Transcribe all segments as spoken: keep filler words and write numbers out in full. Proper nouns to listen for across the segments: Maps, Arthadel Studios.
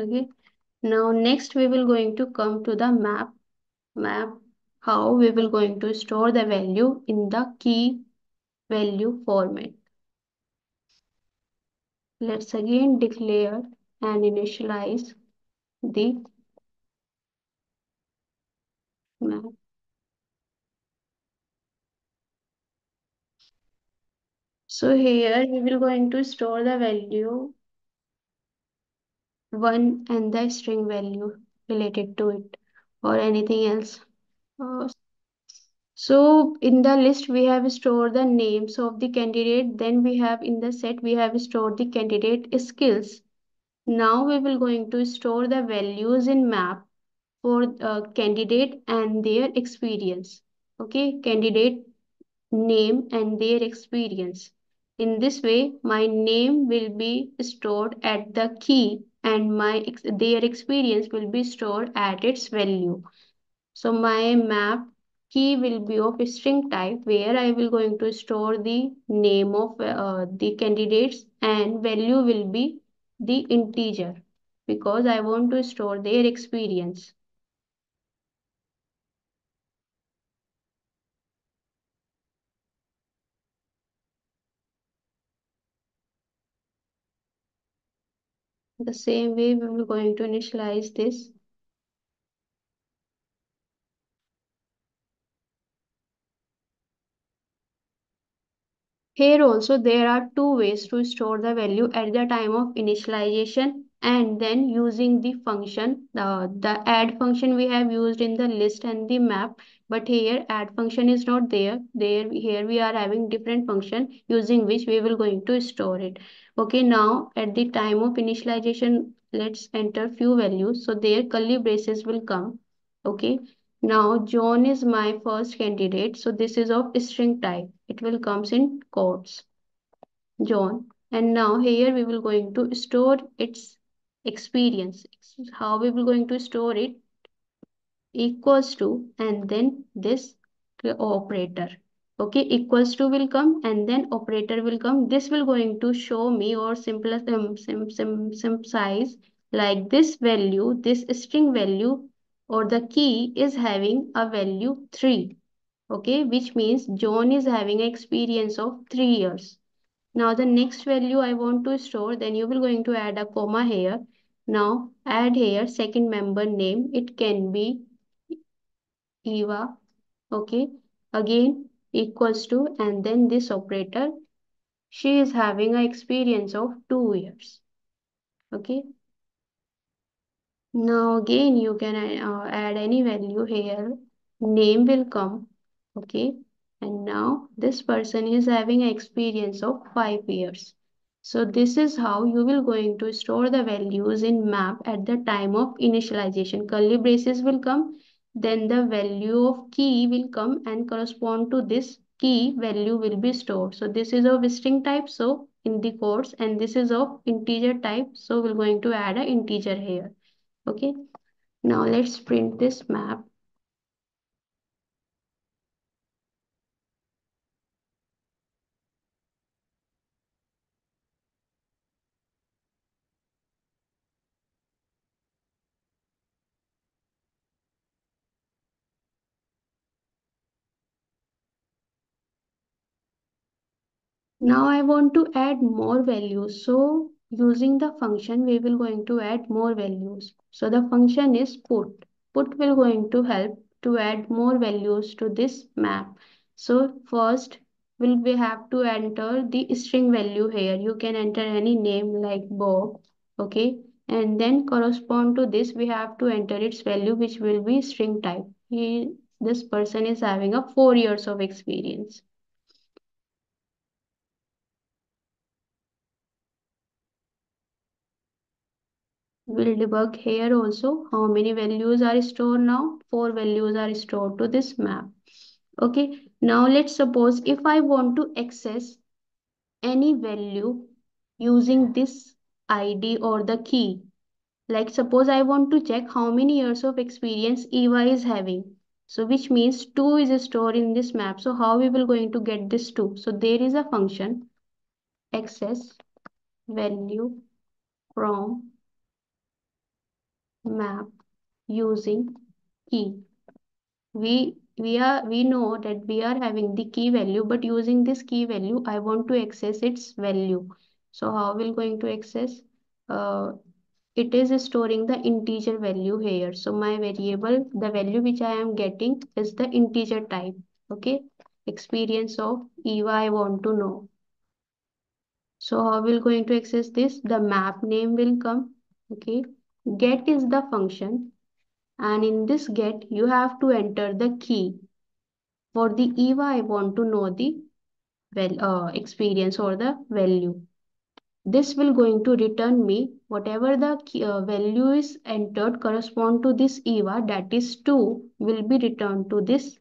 Okay, now next we will going to come to the map map how we will going to store the value in the key value format. Let's again declare and initialize the map. So here we will going to store the value one and the string value related to it or anything else. So in the list we have stored the names of the candidate, then we have in the set we have stored the candidate skills. Now we will going to store the values in map for uh, candidate and their experience. Okay, candidate name and their experience. In this way, my name will be stored at the key and my their experience will be stored at its value. So my map key will be of a string type where I will going to store the name of uh, the candidates and value will be the integer because I want to store their experience. The same way we will going to initialize this. Here also there are two ways to store the value at the time of initialization and then using the function. The, the add function we have used in the list and the map, but here add function is not there. There here we are having different function using which we will going to store it. Okay, now at the time of initialization, let's enter few values. So their curly braces will come. Okay, now John is my first candidate. So this is of string type. It will comes in quotes, John. And now here we will going to store its experience. How we will going to store it? Equals to and then this operator. Okay, equals to will come and then operator will come. This will going to show me or simplest um, sim, sim, sim size like this value, this string value or the key is having a value three. Okay, which means John is having experience of three years. Now the next value I want to store, then you will going to add a comma here. Now add here second member name. It can be Eva. Okay, again equals to and then this operator, she is having an experience of two years. Okay, now again you can uh, add any value here, name will come. Okay, and now this person is having an experience of five years. So this is how you will going to store the values in map at the time of initialization. Curly braces will come. Then the value of key will come and correspond to this key value will be stored. So this is of string type, so in the quotes, and this is of integer type, so we're going to add an integer here. Okay, now let's print this map. Now I want to add more values. So using the function, we will going to add more values. So the function is put. Put will going to help to add more values to this map. So first will we have to enter the string value here. You can enter any name like Bob. Okay. And then correspond to this, we have to enter its value, which will be string type. He, this person is having a four years of experience. We'll debug here also how many values are stored now. Four values are stored to this map. Okay, now let's suppose if I want to access any value using this I D or the key. Like suppose I want to check how many years of experience Eva is having. So which means two is stored in this map. So how we will going to get this two? So there is a function access value from map using key. We we are we know that we are having the key value, but using this key value, I want to access its value. So how we're going to access? Uh, it is storing the integer value here. So my variable, the value which I am getting is the integer type. Okay, experience of Eva, I want to know. So how we're going to access this? The map name will come. Okay, get is the function, and in this get you have to enter the key. For the Eva, I want to know the well uh, experience or the value. This will going to return me whatever the key, uh, value is entered correspond to this Eva, that is two, will be returned to this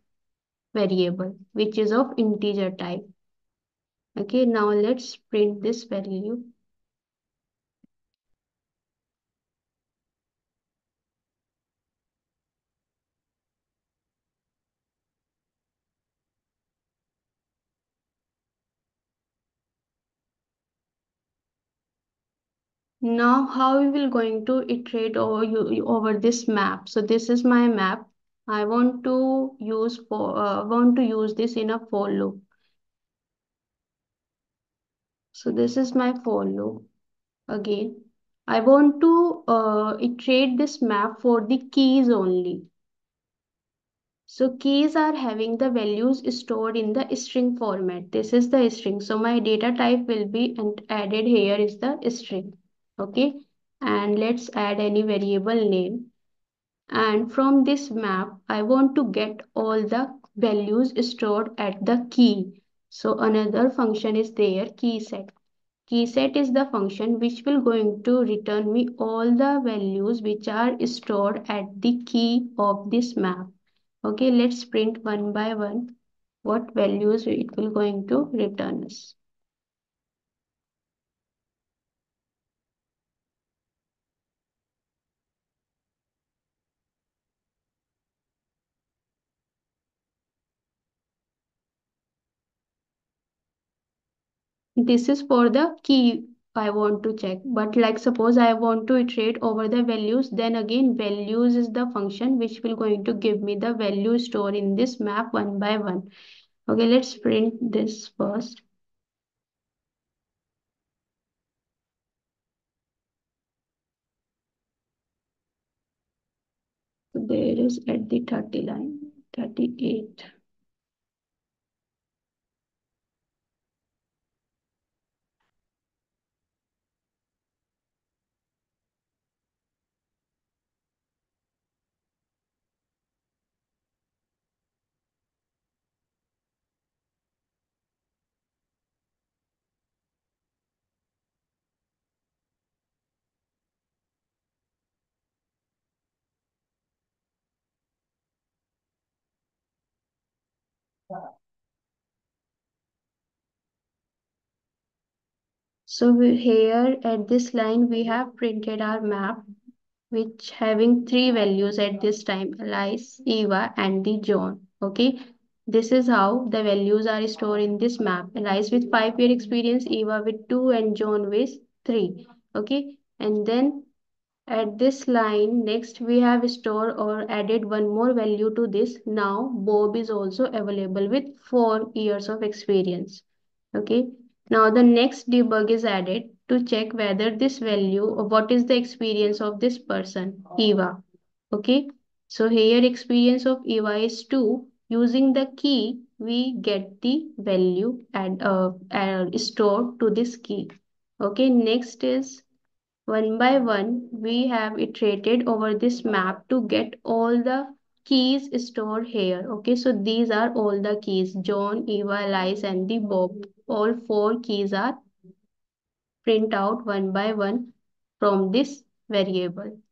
variable which is of integer type. Okay, now let's print this value. Now how we will going to iterate over you over this map. So this is my map. I want to use for uh, want to use this in a for loop. So this is my for loop. Again, I want to uh, iterate this map for the keys only. So keys are having the values stored in the string format. This is the string. So my data type will be and added here is the string. Okay, and let's add any variable name. And from this map, I want to get all the values stored at the key. So another function is there, key set. Key set is the function which will going to return me all the values which are stored at the key of this map. Okay, let's print one by one what values it will going to return us. This is for the key I want to check, but like suppose I want to iterate over the values, then again values is the function which will going to give me the value stored in this map one by one. Okay, let's print this first. There is at the thirty line, thirty-eight. So we're here at this line we have printed our map which having three values at this time, Alice, Eva and the John. Okay, this is how the values are stored in this map. Alice with five year experience, Eva with two and John with three. Okay, and then at this line, next we have stored or added one more value to this. Now Bob is also available with four years of experience. Okay. Now the next debug is added to check whether this value or what is the experience of this person, Eva. Okay. So here experience of Eva is two. Using the key, we get the value and uh, uh, stored to this key. Okay. Next is one by one, we have iterated over this map to get all the keys stored here. Okay, so these are all the keys, John, Eva, Alice, and the Bob. All four keys are print out one by one from this variable.